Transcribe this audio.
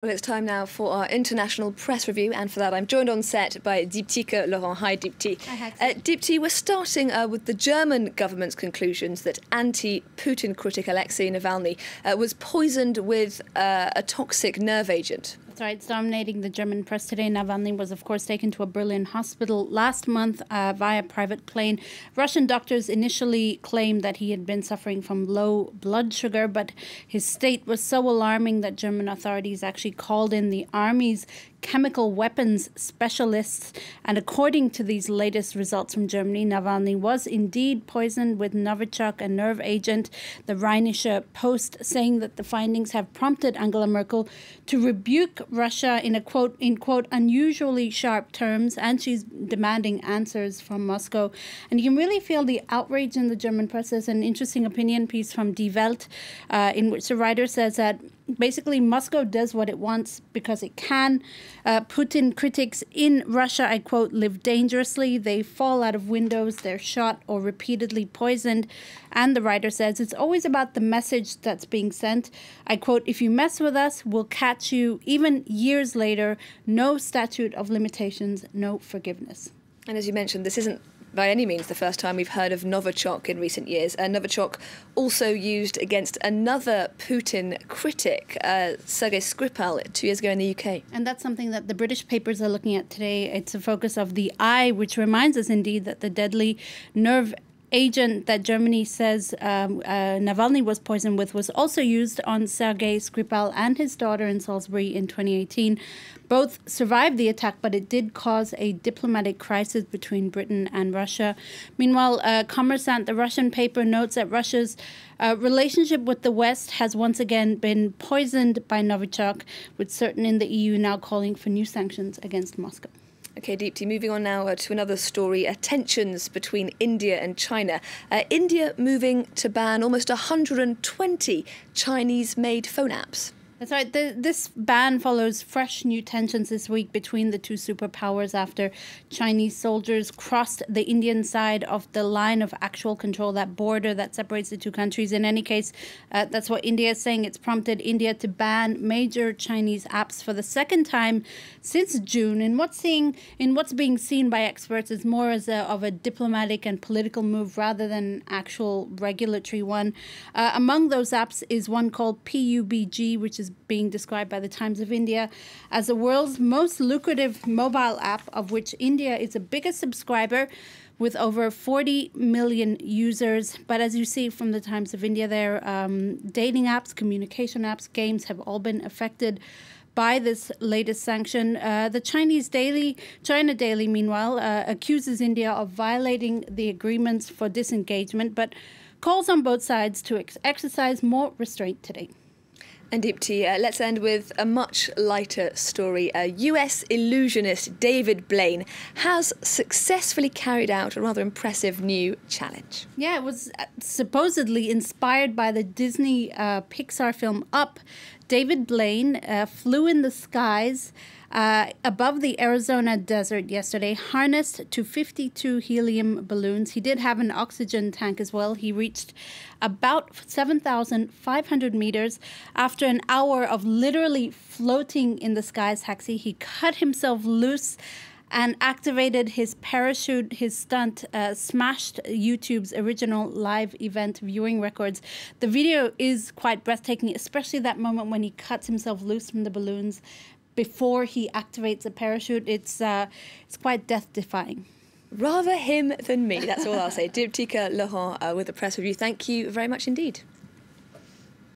Well, it's time now for our international press review, and for that I'm joined on set by Dipti Laurent. Hi, Dipti. Hi, Dipti, we're starting with the German government's conclusions that anti-Putin critic Alexei Navalny was poisoned with a toxic nerve agent. That's right. It's dominating the German press today. Navalny was, of course, taken to a Berlin hospital last month via private plane. Russian doctors initially claimed that he had been suffering from low blood sugar, but his state was so alarming that German authorities actually called in the army's chemical weapons specialists. And according to these latest results from Germany, Navalny was indeed poisoned with Novichok, a nerve agent. The Rheinische Post saying that the findings have prompted Angela Merkel to rebuke Russia in a quote unusually sharp terms, and she's demanding answers from Moscow. And you can really feel the outrage in the German press. There's an interesting opinion piece from Die Welt in which the writer says that basically Moscow does what it wants because it can. Putin critics in Russia, I quote, live dangerously. They fall out of windows, they're shot or repeatedly poisoned. And the writer says it's always about the message that's being sent. I quote, if you mess with us, we'll catch you. Even years later, no statute of limitations, no forgiveness. And as you mentioned, this isn't by any means the first time we've heard of Novichok in recent years. Novichok also used against another Putin critic, Sergei Skripal, 2 years ago in the UK. And that's something that the British papers are looking at today. It's a focus of the Eye, which reminds us indeed that the deadly nerve agent that Germany says Navalny was poisoned with was also used on Sergei Skripal and his daughter in Salisbury in 2018. Both survived the attack, but it did cause a diplomatic crisis between Britain and Russia. Meanwhile, Kommersant, the Russian paper, notes that Russia's relationship with the West has once again been poisoned by Novichok, with certain in the EU now calling for new sanctions against Moscow. Okay, Dipti, moving on now to another story, tensions between India and China. India moving to ban almost 120 Chinese-made phone apps. That's right. This ban follows fresh new tensions this week between the two superpowers after Chinese soldiers crossed the Indian side of the line of actual control, that border that separates the two countries. In any case, that's what India is saying. It's prompted India to ban major Chinese apps for the second time since June. And what's being seen by experts is more as of a diplomatic and political move rather than an actual regulatory one. Among those apps is one called PUBG, which is being described by the Times of India as the world's most lucrative mobile app, of which India is the biggest subscriber with over 40 million users. But as you see from the Times of India there, dating apps, communication apps, games have all been affected by this latest sanction. The China Daily, meanwhile, accuses India of violating the agreements for disengagement, but calls on both sides to exercise more restraint today. And Dipti, let's end with a much lighter story. US illusionist David Blaine has successfully carried out a rather impressive new challenge. Yeah, it was supposedly inspired by the Disney Pixar film Up. David Blaine flew in the skies above the Arizona desert yesterday, harnessed to 52 helium balloons. He did have an oxygen tank as well. He reached about 7,500 meters. After an hour of literally floating in the skies, Haxi, he cut himself loose and activated his parachute. His stunt smashed YouTube's original live event viewing records. The video is quite breathtaking, especially that moment when he cuts himself loose from the balloons before he activates a parachute. It's quite death-defying. Rather him than me, that's all I'll say. Dipti Laurent with the press review. Thank you very much indeed.